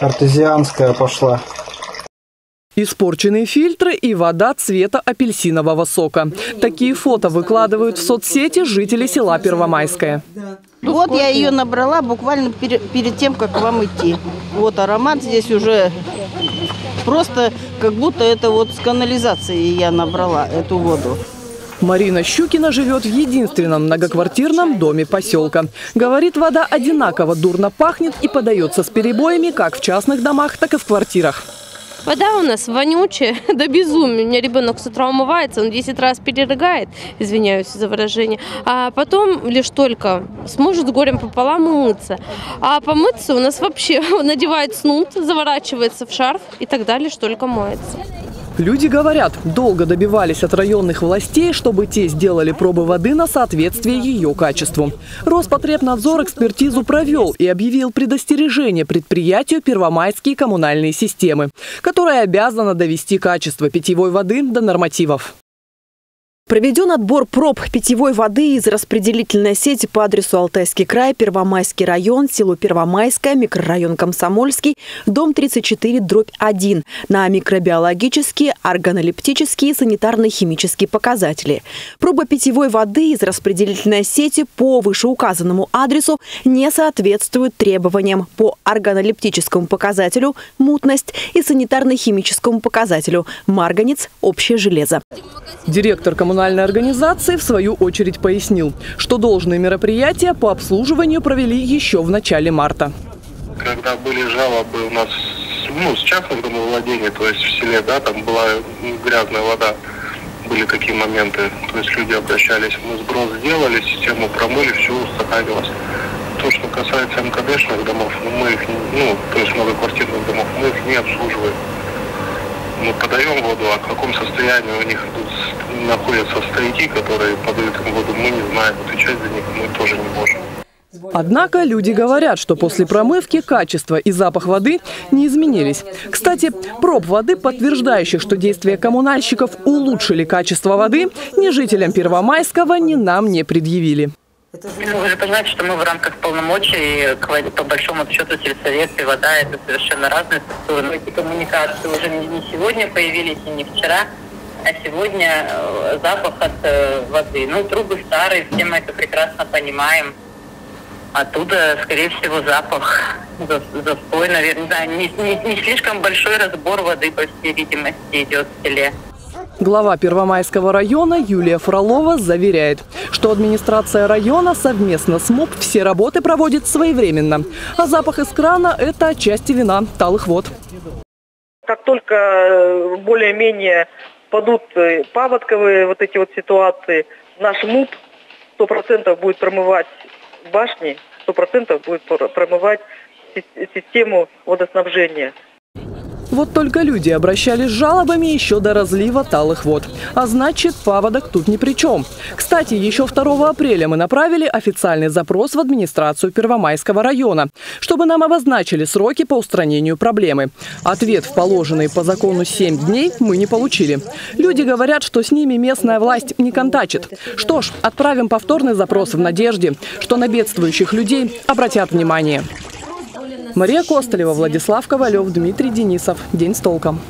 Артезианская пошла. Испорченные фильтры и вода цвета апельсинового сока. Такие фото выкладывают в соцсети жители села Первомайское. Вот я ее набрала буквально перед тем, как к вам идти. Вот аромат здесь уже просто как будто это вот с канализации я набрала эту воду. Марина Щукина живет в единственном многоквартирном доме поселка. Говорит, вода одинаково дурно пахнет и подается с перебоями как в частных домах, так и в квартирах. Вода у нас вонючая, да безумие. У меня ребенок с утра умывается, он 10 раз перерыгает, извиняюсь за выражение. А потом лишь только сможет с горем пополам умыться. А помыться у нас вообще надевает снуд, заворачивается в шарф и тогда лишь только моется. Люди говорят, долго добивались от районных властей, чтобы те сделали пробы воды на соответствие ее качеству. Роспотребнадзор экспертизу провел и объявил предостережение предприятию «Первомайские коммунальные системы», которое обязано довести качество питьевой воды до нормативов. Проведен отбор проб питьевой воды из распределительной сети по адресу Алтайский край, Первомайский район, село Первомайское, микрорайон Комсомольский, дом 34/1 на микробиологические, органолептические и санитарно-химические показатели. Проба питьевой воды из распределительной сети по вышеуказанному адресу не соответствует требованиям по органолептическому показателю мутность и санитарно-химическому показателю марганец, общее железо. Директор коммунальной организации в свою очередь пояснил, что должные мероприятия по обслуживанию провели еще в начале марта. Когда были жалобы у нас с частным домовладением, то есть в селе, да, там была грязная вода, были такие моменты, то есть люди обращались, мы сброс сделали, систему промыли, все устаканилось. То, что касается МКДшных домов, мы их, то есть многоквартирных домов, мы их не обслуживаем. Мы подаем воду, а в каком состоянии у них тут находятся стояки, которые подают им воду, мы не знаем, отвечать за них мы тоже не можем. Однако люди говорят, что после промывки качество и запах воды не изменились. Кстати, проб воды, подтверждающих, что действия коммунальщиков улучшили качество воды, ни жителям Первомайского, ни нам не предъявили. Вы же понимаете, что мы в рамках полномочий, по большому счету, сельсовет и вода – это совершенно разные структуры. Эти коммуникации уже не сегодня появились и не вчера, а сегодня запах от воды. Трубы старые, все мы это прекрасно понимаем. Оттуда, скорее всего, запах, застой, наверное, да, не слишком большой разбор воды, по всей видимости, идет в селе. Глава Первомайского района Юлия Фролова заверяет, что администрация района совместно с МУП все работы проводит своевременно. А запах из крана – это отчасти вина талых вод. Как только более-менее падут паводковые вот эти вот ситуации, наш МУП 100% будет промывать башни, 100% будет промывать систему водоснабжения. Вот только люди обращались с жалобами еще до разлива талых вод. А значит, паводок тут ни при чем. Кстати, еще 2 апреля мы направили официальный запрос в администрацию Первомайского района, чтобы нам обозначили сроки по устранению проблемы. Ответ в положенные по закону 7 дней мы не получили. Люди говорят, что с ними местная власть не контачит. Что ж, отправим повторный запрос в надежде, что на бедствующих людей обратят внимание. Мария Костылева, Владислав Ковалев, Дмитрий Денисов. День с толком.